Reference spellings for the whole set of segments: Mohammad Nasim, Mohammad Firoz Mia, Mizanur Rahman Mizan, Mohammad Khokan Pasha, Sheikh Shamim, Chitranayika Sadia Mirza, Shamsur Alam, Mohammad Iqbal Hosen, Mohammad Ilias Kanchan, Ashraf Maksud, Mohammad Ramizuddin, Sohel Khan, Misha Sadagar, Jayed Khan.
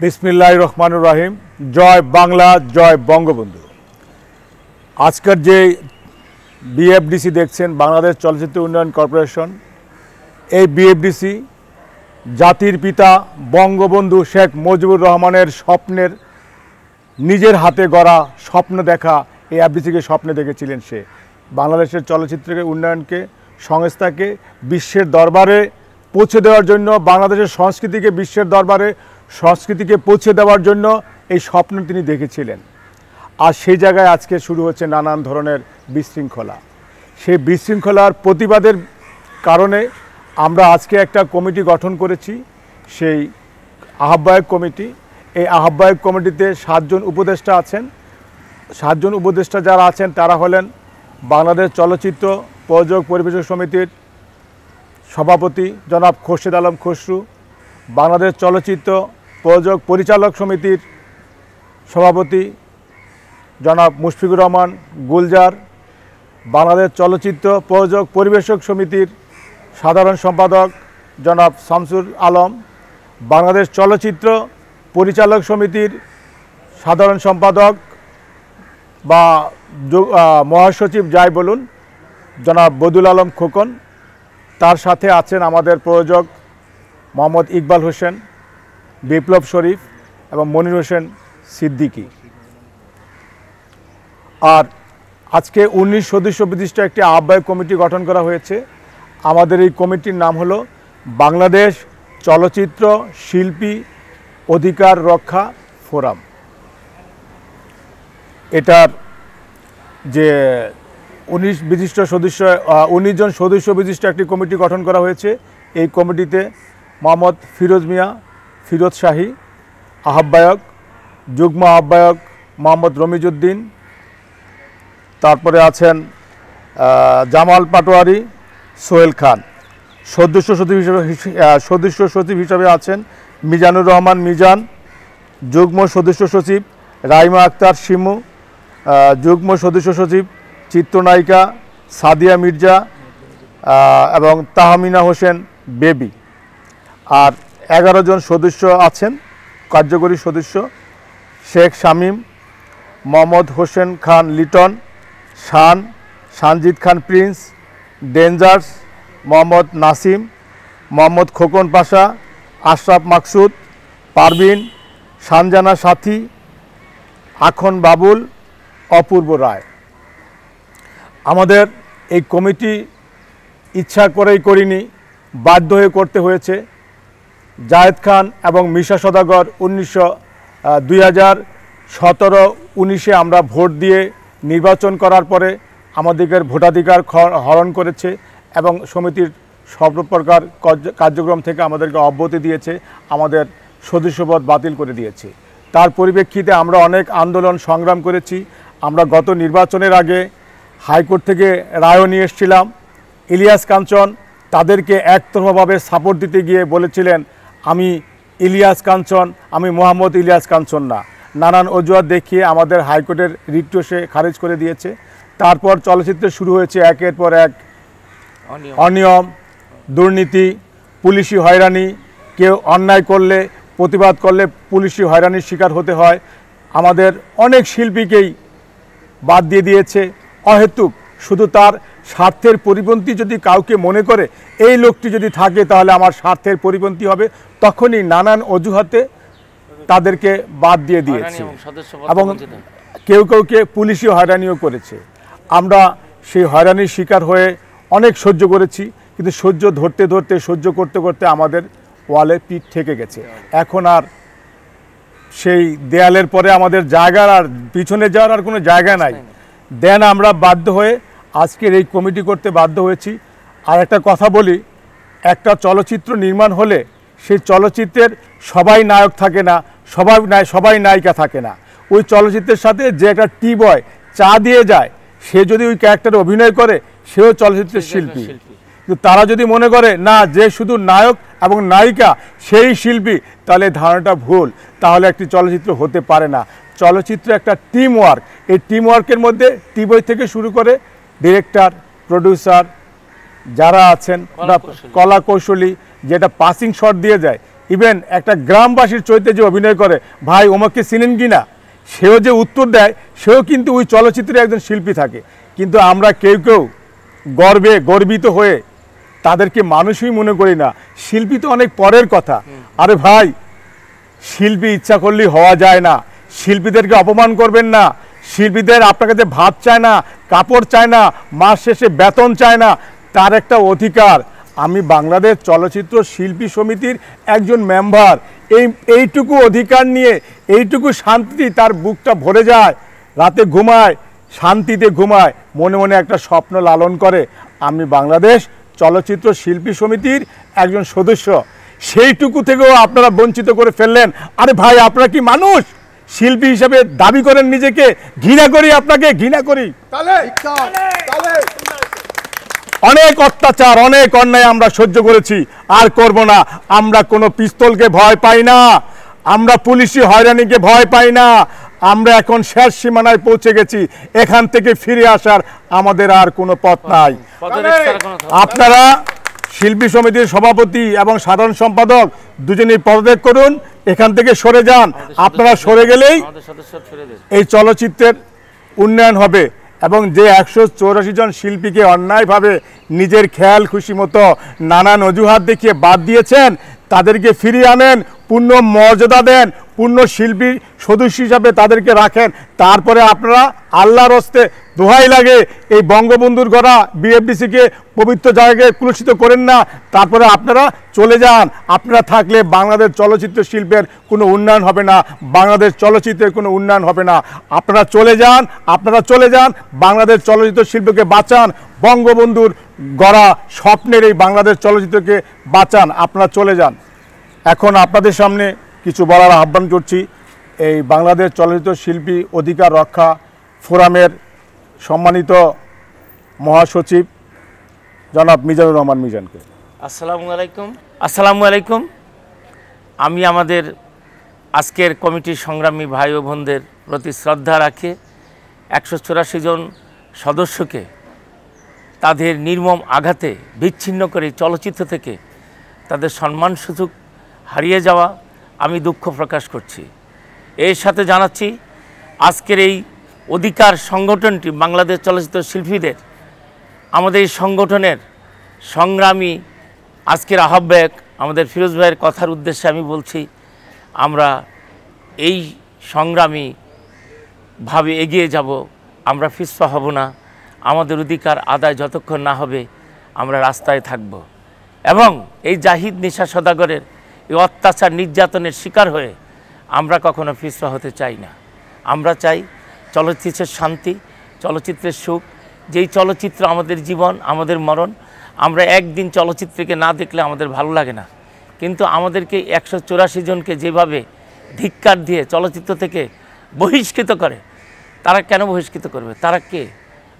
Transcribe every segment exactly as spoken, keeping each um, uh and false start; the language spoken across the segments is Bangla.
बिस्मिल्लाहिर रहमानुर रहीम जय बांगला जय बंगबंधु आजकल जे बीएफडीसी देखें बांग्लादेश चलचित्र उन्नयन कर्पोरेशन ये बीएफडीसी जातिर पिता बंगबंधु शेख मुजिबुर रहमानेर स्वप्नेर निजेर हाथे गड़ा स्वप्न देखा ये एफडीसी के स्वप्ने देखेछिलेन से बांग्लादेशेर चलचित्र के उन्नयन के संस्था के विश्वेर दरबारे पहुँचे देवार जन्य बांग्लादेशेर संस्कृति के विश्वेर दरबारे संस्कृति के पहुँचे देवार जन्य ये स्वप्न तिनि देखेछिलेन आर सेई जायगाय आज के शुरू होच्छे नानान धरनेर विशृंखला सेई विशृंखलार प्रतिबादेर कारणे आमरा आज के एक कमिटी गठन करेछि सेई आह्वायक कमिटी ए आह्वायक कमिटीते सात जन उपदेष्टा आछेन सात जन उपदेष्टा जारा आछेन तारा हलेन बांग्लादेश चलचित्र प्रयोजक परिवेशक समितिर सभापति जनाब खोर्शेद आलम खसरू बांग्लादेश चलचित्र प्रयोजक परिचालक समितिर सभापति जनाब मुस्ताफिजुर रहमान गुलजार बांग्लादेश चलचित्र प्रयोजक परिवेशक समितिर साधारण सम्पादक जनाब शामसुर आलम बांग्लादेश चलचित्र परिचालक समितिर साधारण सम्पादक बा महासचिव जाय बोलुन जनाब अब्दुल आलम खोकन तार साथे आছেন আমাদের প্রযোজক मोहम्मद इकबाल होसेन विप्लव शरीफ एवं मनिर होसेन सिद्दिकी और आज के उन्नीस सदस्य विशिष्ट एक आह्वायक कमिटी गठन करा হয়েছে আমাদের এই কমিটির नाम হলো বাংলাদেশ চলচ্চিত্র শিল্পী অধিকার রক্ষা ফোরাম। এটার যে उन्नीस विशिष्ट सदस्य उन्नीस जन सदस्य विशिष्ट एक कमिटी गठन करा हुए कमिटीते मोहम्मद फिरोज मिया फिरोज शाही आह्वायक जुग्म आह्वायक मोहम्मद रमिजुद्दीन तारपरे आছেন जमाल पाटोवारी सोहेल खान सदस्य सचिव हिसाब सदस्य सचिव हिसाब आছেন मिजानुर रहमान मिजान जुग्म सदस्य सचिव रायमा आख्तार शिमू जुग्म सदस्य सचिव चित्रनायिका सादिया मिर्जा एवं ताहमिना होसेन बेबी और एगारो जन सदस्य आছেন कार्यकरी सदस्य शेख शामीम मोहम्मद होसेन खान लिटन शान शानजित खान प्रिंस डेंजार्स मोहम्मद नासिम मोहम्मद खोकन पाशा अशराफ मकसूद पारवीन शानजाना साथी आखन बाबुल अपूर्ब राय आमादेर एक कमिटी इच्छा करेई करिनी बाध्य हये करते हुए जायेद खान एवं मिशा सदागर उन्नीस दुई हज़ार सतरो उन्नीसे आमरा भोट दिए निर्वाचन करार परे आमादेर भोटाधिकार हरण करेछे एवं समितिर सब प्रकार कार्यक्रम थेके आमादेरके अब्याहति दिएछे आमादेर सदस्यपद बातिल करे दिएछे तार परिप्रेक्षिते आमरा अनेक आंदोलन संग्राम करेछि आमरा गत निर्वाचनेर आगे हाईकोर्ट के राय निये एसेछिलाम इलियास कांचन तादेरके एकतरफाभावे सपोर्ट दीते गिये बोलेछिलेन आमी इलियास कांचन आमी मोहम्मद इलियास कांचन ना नानान अजुहात देखिए आमादेर हाईकोर्टेर रिट से खारिज करे दिएछे। तारपर चलचित्र शुरू होयेछे एकेर पर एक अनियम दुर्नीति पुलिशी हैरानी केउ अन्याय करले प्रतिबाद करले पुलिशी हैरानिर शिकार होते हय आमादेर अनेक शिल्पीकेई बाद दिये दिएछे अहेतुक शुधु तार स्वार्थेर परिपन्थी जदि काउके मने करे एई लोकटी जदि थाके ताहले आमार स्वार्थेर परिपन्थी होबे तखोनी नानान अजुहाते तादेरके बाद दिये दिएछे एबं केउ केउके पुलिशी हैरानिओ करेछे आमरा सेई हैरानिर शिकार हये अनेक सह्य करेछि किन्तु सह्य धरते धरते सह्य करते करते आमादेर वाले पीठ ठेके गेछे एखन आर सेई देयालेर परे आमादेर जायगार आर पिछने जाओयार आर कोनो जायगा नाई देन आमरा बाध्य हये आजकेर एई कमिटी करते बाध्य हयेछि आर एकटा कथा बोली एकटा चलचित्र निर्माण होले सेई चलचित्रेर सबाई नायक थाके ना सबाई नाय सबाई नायिका थाके ना ओई चलचित्रेर साथे जे एकटा टी बॉय चा दिये जाय से जदि ओई क्यारेक्टारे अभिनय करे सेओ चलचित्रेर शिल्पी किन्तु तारा जदि मने करे ना जे शुधु नायक एबं नायिका सेई शिल्पी ताहले धारणाटा भूल ताहले एकटी चलचित्र होते पारे ना चलचित्र एक टीम वार्क ये टीम वार्कर मध्य टी बॉय थेके शुरू करे डिरेक्टर प्रोड्यूसर जारा आছেন कला कौशली जेटा पासिंग शट दिए जाए इवेन एक ग्रामबासी चरित्रे जो अभिनय करे भाई ओमाके चिनेन कि ना सेओ जे उत्तर देय सेओ किन्तु ओई चलचित्रे एकजन शिल्पी थाके किन्तु आमरा केउ केउ गर्वे गर्वित हये तादेरके मानुषई मने करि ना शिल्पी तो अनेक परेर कथा। अरे भाई शिल्पी इच्छा करलेই হওয়া যায় না, শিল্পীদেরকে অপমান করবেন না, শিল্পীদের আপনার কাছে ভাত চায় না, কাপড় চায় না, মাস শেষে বেতন চায় না, তার একটা অধিকার। আমি বাংলাদেশ চলচ্চিত্র শিল্পী সমিতির একজন মেম্বার, এই এইটুকু অধিকার নিয়ে এইটুকু শান্তি তার বুকটা ভরে যায়, রাতে ঘুমায় শান্তিতে ঘুমায়, মনে মনে একটা স্বপ্ন লালন করে আমি বাংলাদেশ চলচ্চিত্র শিল্পী সমিতির একজন সদস্য, সেইটুকু থেকেও আপনারা বঞ্চিত করে ফেললেন। আরে ভাই আপনারা কি মানুষ? শিল্পী হিসেবে দাবি করেন নিজেকে, ঘৃণা করি আপনাকে, ঘৃণা করি। অনেক অত্যাচার অনেক অন্যায় আমরা সহ্য করেছি, আর করব না। আমরা কোনো পিস্তলকে ভয় পাই না, আমরা পুলিশি হয়রানিকে ভয় পাই না। আমরা এখন শেষ সীমানায় পৌঁছে গেছি, এখান থেকে ফিরে আসার আমাদের আর কোনো পথ নাই। আপনারা শিল্পী সমিতির সভাপতি এবং সাধারণ সম্পাদক দুজনেই পদত্যাগ করুন, এখান থেকে সরে যান। আপনারা সরে গেলেই এই চলচ্চিত্রের উন্নয়ন হবে এবং যে একশো চৌরাশি জন শিল্পীকে অন্যায়ভাবে নিজের খেয়াল খুশি মতো নানান অজুহাত দেখিয়ে বাদ দিয়েছেন তাদেরকে ফিরিয়ে আনেন, পূর্ণ মর্যাদা দেন, পূর্ণ শিল্পী সদস্য হিসাবে তাদেরকে রাখেন। তারপরে আপনারা আল্লাহর হস্তে দোহাই লাগে এই বঙ্গবন্ধুর গড়া বিএফডিসিকে পবিত্র জায়গাকে কুলুষিত করেন না, তারপরে আপনারা চলে যান। আপনারা থাকলে বাংলাদেশ চলচ্চিত্র শিল্পের কোনো উন্নয়ন হবে না, বাংলাদেশ চলচ্চিত্রের কোনো উন্নয়ন হবে না। আপনারা চলে যান, আপনারা চলে যান, বাংলাদেশ চলচ্চিত্র শিল্পকে বাঁচান, বঙ্গবন্ধুর গড়া স্বপ্নের এই বাংলাদেশ চলচ্চিত্রকে বাঁচান, আপনারা চলে যান। এখন আপনাদের সামনে কিছু বলার আহ্বান করছি এই বাংলাদেশ চলচ্চিত্র শিল্পী অধিকার রক্ষা ফোরামের সম্মানিত মহাসচিব জনাব মিজানুর রহমান মিজানকে। আসসালামু আলাইকুম। আসসালামু আলাইকুম। আমি আমাদের আজকের কমিটির সংগ্রামী ভাই ও বোনদের প্রতি শ্রদ্ধা রাখে একশো চুরাশি জন সদস্যকে তাদের নির্মম আঘাতে বিচ্ছিন্ন করে চলচ্চিত্র থেকে তাদের সম্মানসূচক হারিয়ে যাওয়া আমি দুঃখ প্রকাশ করছি। এর সাথে জানাচ্ছি আজকের এই অধিকার সংগঠনটি বাংলাদেশ চলচ্চিত্র শিল্পীদের আমাদের এই সংগঠনের সংগ্রামী আজকের আহ্বায়ক আমাদের ফিরোজ ভাইয়ের কথার উদ্দেশ্যে আমি বলছি, আমরা এই সংগ্রামী ভাবে এগিয়ে যাব, আমরা পিছপা হব না। আমাদের অধিকার আদায় যতক্ষণ না হবে আমরা রাস্তায় থাকব। এবং এই জাহিদ নিশা সদাগরের এই অত্যাচার নির্যাতনের শিকার হয়ে আমরা কখনো পিছপা হতে চাই না। আমরা চাই চলচ্চিত্রের শান্তি, চলচ্চিত্রের সুখ, যেই চলচ্চিত্র আমাদের জীবন আমাদের মরণ। আমরা একদিন চলচ্চিত্রকে না দেখলে আমাদের ভালো লাগে না, কিন্তু আমাদেরকে একশো চুরাশি জনকে যেভাবে ধিক্কার দিয়ে চলচ্চিত্র থেকে বহিষ্কৃত করে, তারা কেন বহিষ্কৃত করবে? তারা কে?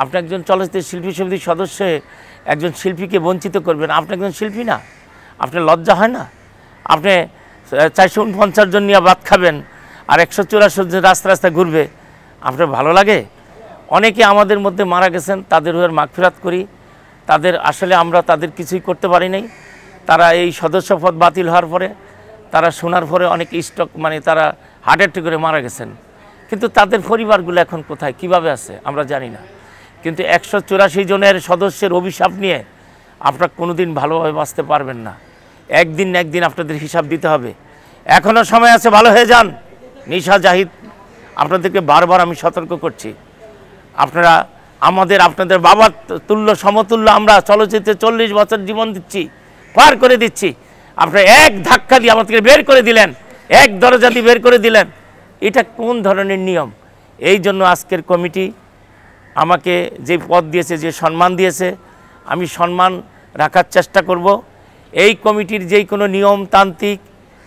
আপনি একজন চলচ্চিত্র শিল্পী সমিতির সদস্য হয়ে একজন শিল্পীকে বঞ্চিত করবেন? আপনি একজন শিল্পী না? আপনার লজ্জা হয় না? আপনি চারশো উনপঞ্চাশ জন নিয়ে ভাত খাবেন আর একশো চুরাশি জন রাস্তা রাস্তা ঘুরবে, আপনার ভালো লাগে? অনেকে আমাদের মধ্যে মারা গেছেন, তাদের ওর মাগফিরাত করি। তাদের আসলে আমরা তাদের কিছুই করতে পারি নাই। তারা এই সদস্য পদ বাতিল হওয়ার পরে তারা শোনার পরে অনেক স্টক মানে তারা হার্ট অ্যাটাক করে মারা গেছেন, কিন্তু তাদের পরিবারগুলো এখন কোথায় কিভাবে আছে আমরা জানি না। কিন্তু একশো চুরাশি জনের সদস্যের অভিশাপ নিয়ে আপনারা কোনোদিন ভালোভাবে বাঁচতে পারবেন না। একদিন না একদিন আপনাদের হিসাব দিতে হবে। এখনও সময় আছে, ভালো হয়ে যান। নিশা জাহিদ আপনাদেরকে বারবার আমি সতর্ক করছি, আপনারা আমাদের আপনাদের বাবার তুল্য সমতুল্য। আমরা চলচ্চিত্রে চল্লিশ বছর জীবন দিচ্ছি, পার করে দিচ্ছি, আপনারা এক ধাক্কা দিয়ে আমাদেরকে বের করে দিলেন, এক দরজা দিয়ে বের করে দিলেন। এটা কোন ধরনের নিয়ম? এই জন্য আজকের কমিটি আমাকে যে পদ দিয়েছে, যে সম্মান দিয়েছে, আমি সম্মান রাখার চেষ্টা করব। এই কমিটির যেই কোনো নিয়মতান্ত্রিক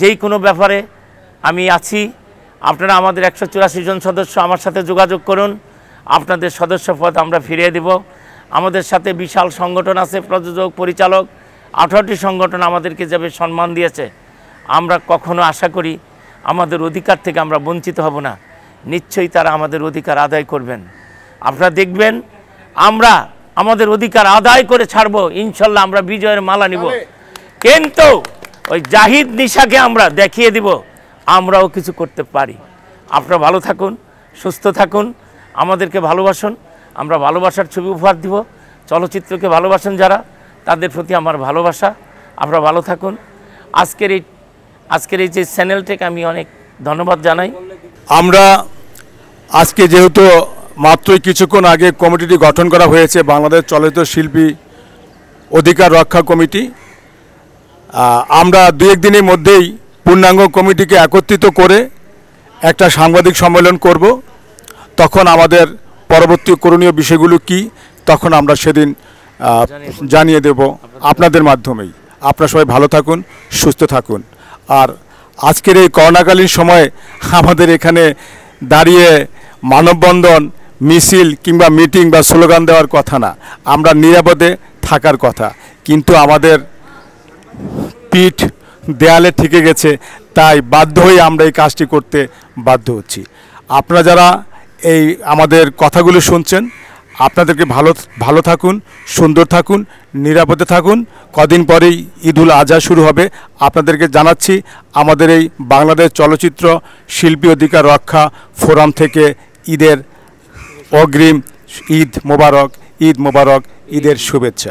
যেই কোনো ব্যাপারে আমি আছি। আপনারা আমাদের একশো চুরাশি জন সদস্য আমার সাথে যোগাযোগ করুন, আপনাদের সদস্য পদ আমরা ফিরিয়ে দেব। আমাদের সাথে বিশাল সংগঠন আছে, প্রযোজক পরিচালক আঠারোটি সংগঠন আমাদেরকে যাবে সম্মান দিয়েছে। আমরা কখনো আশা করি আমাদের অধিকার থেকে আমরা বঞ্চিত হব না, নিশ্চয়ই তারা আমাদের অধিকার আদায় করবেন। আপনারা দেখবেন আমরা আমাদের অধিকার আদায় করে ছাড়ব, ইনশাল্লাহ আমরা বিজয়ের মালা নিব। কিন্তু ওই জাহিদ নিশাকে আমরা দেখিয়ে দিব আমরাও কিছু করতে পারি। আপনারা ভালো থাকুন, সুস্থ থাকুন, আমাদেরকে ভালোবাসুন, আমরা ভালোবাসার ছবি উপহার দিব। চলচ্চিত্রকে ভালোবাসেন যারা তাদের প্রতি আমার ভালোবাসা। আপনারা ভালো থাকুন। আজকের এই আজকের এই যে চ্যানেলটিকে আমি অনেক ধন্যবাদ জানাই। আমরা আজকে যেহেতু মাত্রই কিছুক্ষণ আগে কমিটিটি গঠন করা হয়েছে, বাংলাদেশ চলচ্চিত্র শিল্পী অধিকার রক্ষা কমিটি, আমরা দু একদিনের মধ্যেই পূর্ণাঙ্গ কমিটিকে একত্রিত করে একটা সাংবাদিক সম্মেলন করব। তখন আমাদের পরবর্তী করণীয় বিষয়গুলো কি তখন আমরা সেদিন জানিয়ে দেব আপনাদের মাধ্যমেই। আপনারা সবাই ভালো থাকুন, সুস্থ থাকুন। আর আজকের এই করোনাকালীন সময়ে আমাদের এখানে দাঁড়িয়ে মানববন্ধন, মিছিল কিংবা মিটিং বা স্লোগান দেওয়ার কথা না, আমরা নিরাপদে থাকার কথা। কিন্তু আমাদের পিঠ দেয়ালে ঠেকে গেছে, তাই বাধ্য হয়ে আমরা এই কাজটি করতে বাধ্য হচ্ছি। আপনারা যারা এই আমাদের কথাগুলো শুনছেন, আপনাদেরকে ভালো ভালো থাকুন, সুন্দর থাকুন, নিরাপদে থাকুন। কদিন পরেই ঈদুল আজহা শুরু হবে। আপনাদেরকে জানাচ্ছি আমাদের এই বাংলাদেশ চলচ্চিত্র শিল্পী অধিকার রক্ষা ফোরাম থেকে ঈদের অগ্রিম ঈদ মোবারক, ঈদ মোবারক, ঈদের শুভেচ্ছা।